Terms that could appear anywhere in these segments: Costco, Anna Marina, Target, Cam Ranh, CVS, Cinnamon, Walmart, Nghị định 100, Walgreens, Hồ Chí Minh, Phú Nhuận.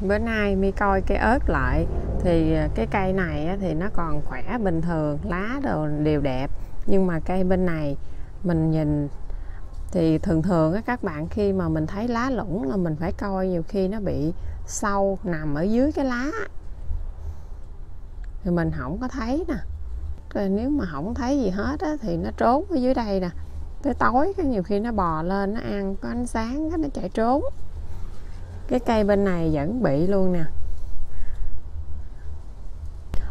Bữa nay mi coi cái ớt lại thì cái cây này thì nó còn khỏe bình thường, lá đều đẹp, nhưng mà cây bên này mình nhìn thì thường thường các bạn khi mà mình thấy lá lủng là mình phải coi, nhiều khi nó bị sâu nằm ở dưới cái lá thì mình không có thấy nè. Rồi nếu mà không thấy gì hết thì nó trốn ở dưới đây nè, tới tối cái nhiều khi nó bò lên nó ăn có ánh sáng nó chạy trốn. Cái cây bên này vẫn bị luôn nè.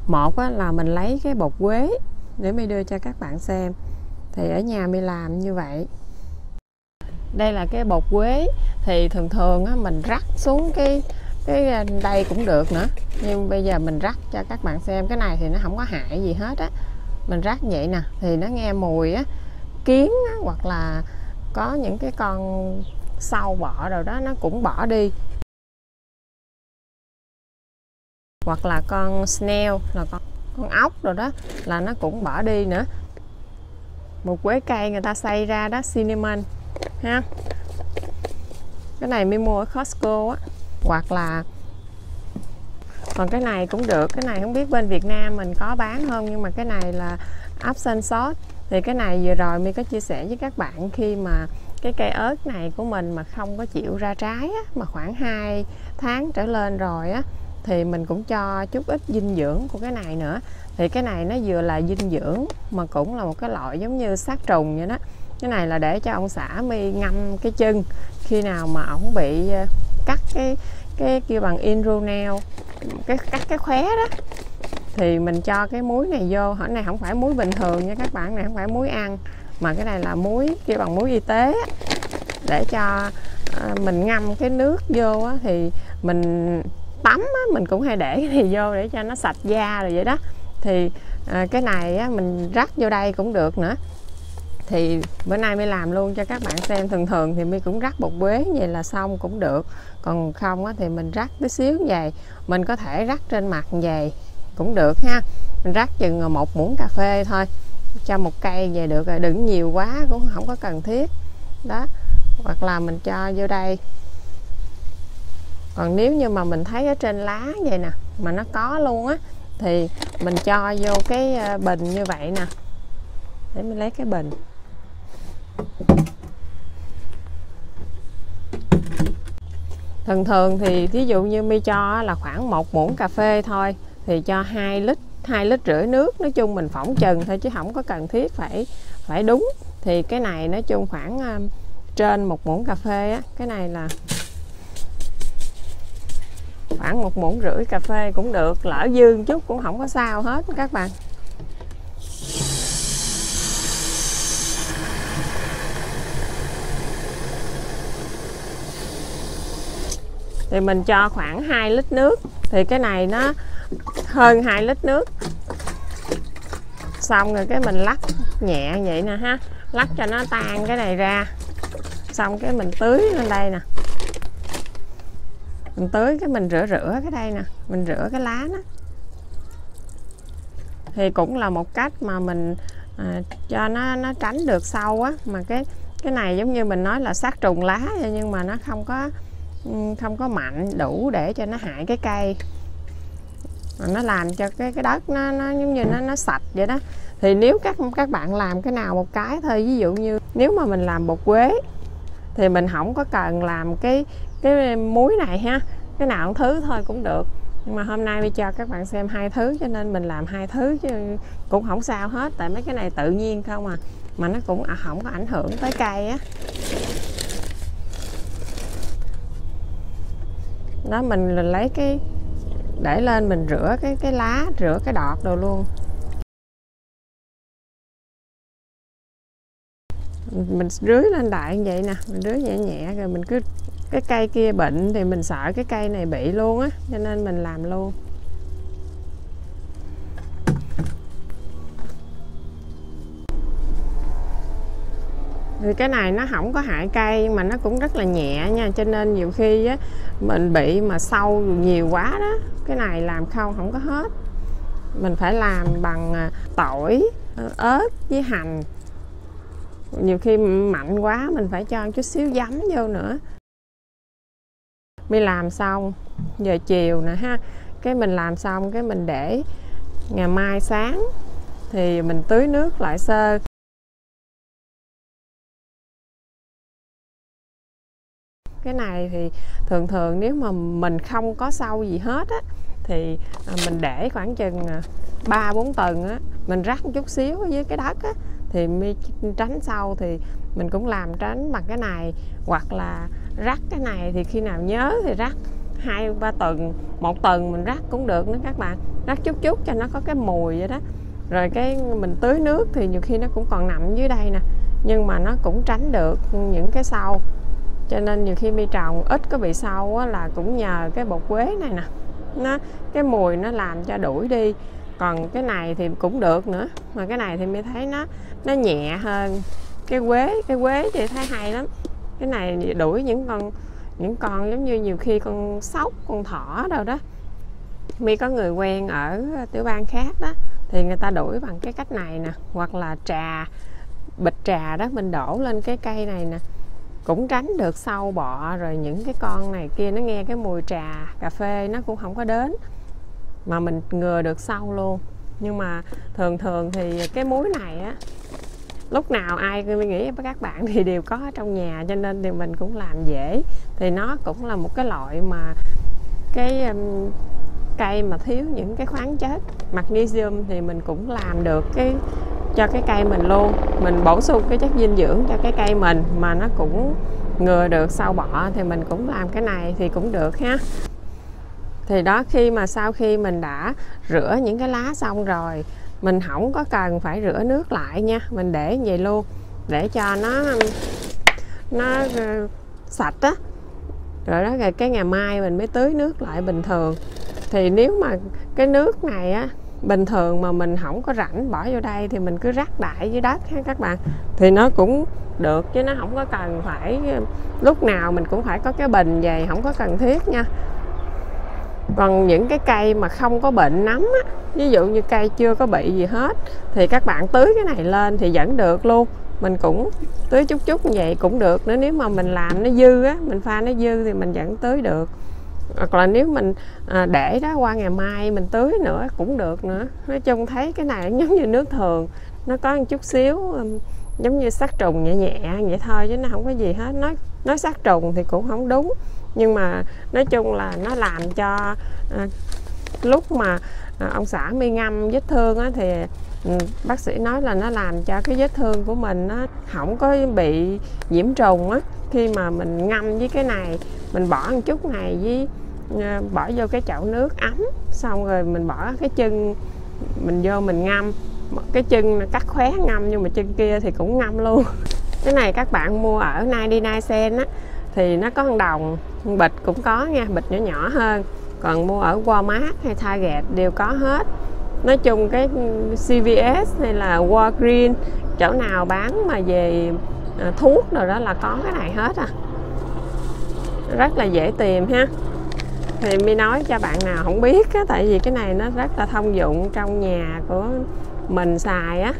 Một là mình lấy cái bột quế để mi đưa cho các bạn xem, thì ở nhà mi làm như vậy. Đây là cái bột quế thì thường thường mình rắc xuống cái đây cũng được nữa, nhưng bây giờ mình rắc cho các bạn xem. Cái này thì nó không có hại gì hết á, mình rắc vậy nè thì nó nghe mùi kiến hoặc là có những cái con sâu bọ rồi đó nó cũng bỏ đi, hoặc là con snail là con ốc rồi đó là nó cũng bỏ đi nữa. Một quế cây người ta xay ra đó, cinnamon ha. Cái này mi mua ở Costco á, hoặc là còn cái này cũng được. Cái này không biết bên Việt Nam mình có bán không, nhưng mà cái này là option sauce. Thì cái này vừa rồi mi có chia sẻ với các bạn, khi mà cái cây ớt này của mình mà không có chịu ra trái á, mà khoảng 2 tháng trở lên rồi á, thì mình cũng cho chút ít dinh dưỡng của cái này nữa. Thì cái này nó vừa là dinh dưỡng mà cũng là một cái loại giống như sát trùng vậy đó. Cái này là để cho ông xã mi ngâm cái chân khi nào mà ổng bị cắt cái kia bằng inronel, cái cắt cái khóe đó, thì mình cho cái muối này vô. Hồi này không phải muối bình thường nha các bạn, này không phải muối ăn mà cái này là muối kia bằng muối y tế, để cho mình ngâm cái nước vô thì mình tắm mình cũng hay để cái này vô để cho nó sạch da rồi vậy đó. Thì cái này mình rắc vô đây cũng được nữa. Thì bữa nay mi làm luôn cho các bạn xem. Thường thường thì mi cũng rắc bột quế vậy là xong cũng được, còn không thì mình rắc tí xíu vậy, mình có thể rắc trên mặt vậy cũng được ha. Mình rắc chừng 1 muỗng cà phê thôi cho một cây về được rồi, đừng nhiều quá cũng không có cần thiết đó. Hoặc là mình cho vô đây. Còn nếu như mà mình thấy ở trên lá vậy nè mà nó có luôn á, thì mình cho vô cái bình như vậy nè. Để mình lấy cái bình. Thường thường thì thí dụ như mi cho là khoảng 1 muỗng cà phê thôi, thì cho 2,5 lít nước. Nói chung mình phỏng chừng thôi chứ không có cần thiết phải đúng. Thì cái này nói chung khoảng trên 1 muỗng cà phê á, cái này là khoảng 1,5 muỗng cà phê cũng được, lỡ dư chút cũng không có sao hết các bạn. Thì mình cho khoảng 2 lít nước, thì cái này nó hơn 2 lít nước. Xong rồi cái mình lắc nhẹ vậy nè ha, lắc cho nó tan cái này ra. Xong cái mình tưới lên đây nè, mình tưới cái mình rửa cái đây nè, mình rửa cái lá nó. Thì cũng là một cách mà mình cho nó tránh được sâu á. Mà cái này giống như mình nói là sát trùng lá, nhưng mà nó không có mạnh đủ để cho nó hại cái cây, mà nó làm cho cái đất nó giống như nó sạch vậy đó. Thì nếu các bạn làm cái nào một cái thôi, ví dụ như nếu mà mình làm bột quế thì mình không có cần làm cái muối này ha, cái nào một thứ thôi cũng được. Nhưng mà hôm nay mình cho các bạn xem 2 thứ, cho nên mình làm 2 thứ chứ cũng không sao hết, tại mấy cái này tự nhiên không à, mà nó cũng không có ảnh hưởng tới cây á. Đó, mình lấy cái để lên mình rửa cái lá, rửa cái đọt đồ luôn. Mình rưới lên đại như vậy nè, mình rưới nhẹ nhẹ rồi mình cứ, cái cây kia bệnh thì mình sợ cái cây này bị luôn á, cho nên mình làm luôn. Thì cái này nó không có hại cây mà nó cũng rất là nhẹ nha, cho nên nhiều khi á, mình bị mà sâu nhiều quá đó, cái này làm không có hết. Mình phải làm bằng tỏi, ớt với hành. Nhiều khi mạnh quá mình phải cho chút xíu giấm vô nữa. đi làm xong giờ chiều nè ha, cái mình làm xong cái mình để ngày mai sáng thì mình tưới nước lại sơ. Cái này thì thường thường nếu mà mình không có sâu gì hết á, thì mình để khoảng chừng 3-4 tuần á, mình rắc chút xíu với cái đất á, thì mới tránh sâu. Thì mình cũng làm tránh bằng cái này, hoặc là rắc cái này thì khi nào nhớ thì rắc 2-3 tuần, 1 tuần mình rắc cũng được nữa các bạn. Rắc chút chút cho nó có cái mùi vậy đó. Rồi cái mình tưới nước thì nhiều khi nó cũng còn nằm dưới đây nè, nhưng mà nó cũng tránh được những cái sâu. Cho nên nhiều khi mi trồng ít có bị sâu á, là cũng nhờ cái bột quế này nè, nó cái mùi nó làm cho đuổi đi. Còn cái này thì cũng được nữa, mà cái này thì mi thấy nó nhẹ hơn cái quế. Cái quế thì thấy hay lắm, cái này đuổi những con giống như nhiều khi con sóc, con thỏ đâu đó. Mi có người quen ở tiểu bang khác đó, thì người ta đuổi bằng cái cách này nè, hoặc là trà, bịch trà đó mình đổ lên cái cây này nè, cũng tránh được sâu bọ. Rồi những cái con này kia nó nghe cái mùi trà cà phê nó cũng không có đến, mà mình ngừa được sâu luôn. Nhưng mà thường thường thì cái muối này á, lúc nào ai mình nghĩ các bạn thì đều có trong nhà, cho nên thì mình cũng làm dễ. Thì nó cũng là một cái loại mà cái cây mà thiếu những cái khoáng chất magnesium thì mình cũng làm được cái cho cái cây mình luôn. Mình bổ sung cái chất dinh dưỡng cho cái cây mình, mà nó cũng ngừa được sâu bọ, thì mình cũng làm cái này thì cũng được ha. Thì đó, khi mà sau khi mình đã rửa những cái lá xong rồi, mình không có cần phải rửa nước lại nha, mình để vậy luôn để cho nó sạch á. Rồi đó, rồi cái ngày mai mình mới tưới nước lại bình thường. Thì nếu mà cái nước này á bình thường mà mình không có rảnh bỏ vô đây thì mình cứ rắc đại dưới đất ha các bạn, thì nó cũng được, chứ nó không có cần phải lúc nào mình cũng phải có cái bình về, không có cần thiết nha. Còn những cái cây mà không có bệnh nấm á, ví dụ như cây chưa có bị gì hết, thì các bạn tưới cái này lên thì vẫn được luôn. Mình cũng tưới chút chút như vậy cũng được nữa. Nếu mà mình làm nó dư á, mình pha nó dư thì mình vẫn tưới được. Hoặc là nếu mình để đó qua ngày mai mình tưới nữa cũng được nữa. Nói chung thấy cái này giống như nước thường, nó có một chút xíu giống như sát trùng nhẹ nhẹ vậy thôi, chứ nó không có gì hết. Nói sát trùng thì cũng không đúng, nhưng mà nói chung là nó làm cho lúc mà ông xã mi ngâm vết thương á, thì bác sĩ nói là nó làm cho cái vết thương của mình nó không có bị nhiễm trùng á. Khi mà mình ngâm với cái này, mình bỏ một chút này với bỏ vô cái chậu nước ấm, xong rồi mình bỏ cái chân mình vô mình ngâm. Cái chân cắt khóe ngâm, nhưng mà chân kia thì cũng ngâm luôn. Cái này các bạn mua ở 99 cent á, thì nó có 1 đồng, bịch cũng có nha, bịch nhỏ nhỏ hơn. Còn mua ở Walmart hay Target đều có hết. Nói chung cái CVS hay là Walgreens, chỗ nào bán mà về thuốc rồi đó là có cái này hết à. Rất là dễ tìm ha. Thì mi nói cho bạn nào không biết á, tại vì cái này nó rất là thông dụng trong nhà của mình xài á.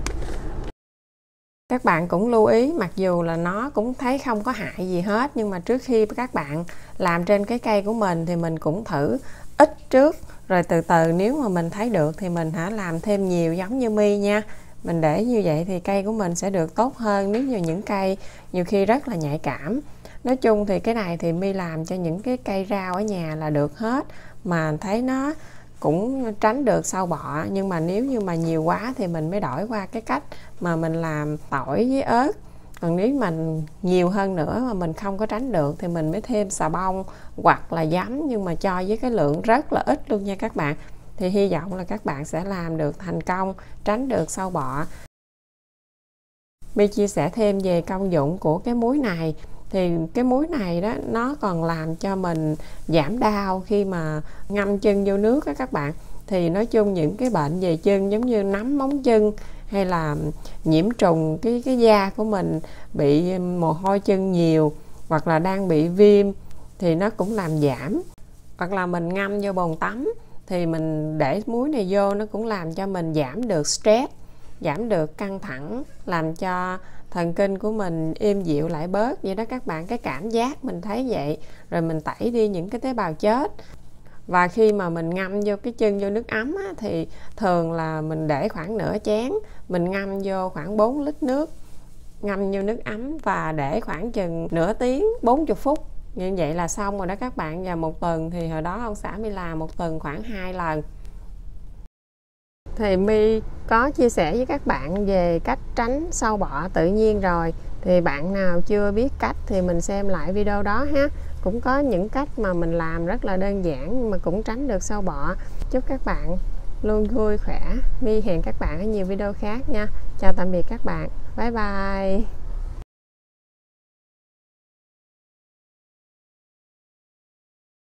Các bạn cũng lưu ý, mặc dù là nó cũng thấy không có hại gì hết, nhưng mà trước khi các bạn làm trên cái cây của mình thì mình cũng thử ít trước, rồi từ từ nếu mà mình thấy được thì mình làm thêm nhiều giống như mi nha. Mình để như vậy thì cây của mình sẽ được tốt hơn. Nếu như những cây nhiều khi rất là nhạy cảm. Nói chung thì cái này thì mi làm cho những cái cây rau ở nhà là được hết, mà thấy nó cũng tránh được sâu bọ. Nhưng mà nếu như mà nhiều quá thì mình mới đổi qua cái cách mà mình làm tỏi với ớt. Còn nếu mà nhiều hơn nữa mà mình không có tránh được thì mình mới thêm xà bông hoặc là giấm, nhưng mà cho với cái lượng rất là ít luôn nha các bạn. Thì hy vọng là các bạn sẽ làm được thành công, tránh được sâu bọ. Mi chia sẻ thêm về công dụng của cái muối này. Thì cái muối này đó, nó còn làm cho mình giảm đau khi mà ngâm chân vô nước á các bạn. Thì nói chung những cái bệnh về chân giống như nấm móng chân hay là nhiễm trùng cái da của mình bị mồ hôi chân nhiều, hoặc là đang bị viêm thì nó cũng làm giảm. Hoặc là mình ngâm vô bồn tắm thì mình để muối này vô, nó cũng làm cho mình giảm được stress, giảm được căng thẳng, làm cho thần kinh của mình êm dịu lại bớt vậy đó các bạn. Cái cảm giác mình thấy vậy, rồi mình tẩy đi những cái tế bào chết. Và khi mà mình ngâm vô cái chân vô nước ấm á, thì thường là mình để khoảng nửa chén, mình ngâm vô khoảng 4 lít nước, ngâm vô nước ấm và để khoảng chừng nửa tiếng 40 phút như vậy là xong rồi đó các bạn. Và một tuần thì hồi đó ông xã My làm một tuần khoảng 2 lần. Thì My có chia sẻ với các bạn về cách tránh sâu bọ tự nhiên rồi, thì bạn nào chưa biết cách thì mình xem lại video đó ha. Cũng có những cách mà mình làm rất là đơn giản nhưng mà cũng tránh được sâu bọ. Chúc các bạn luôn vui khỏe. My hẹn các bạn ở nhiều video khác nha. Chào tạm biệt các bạn. Bye bye.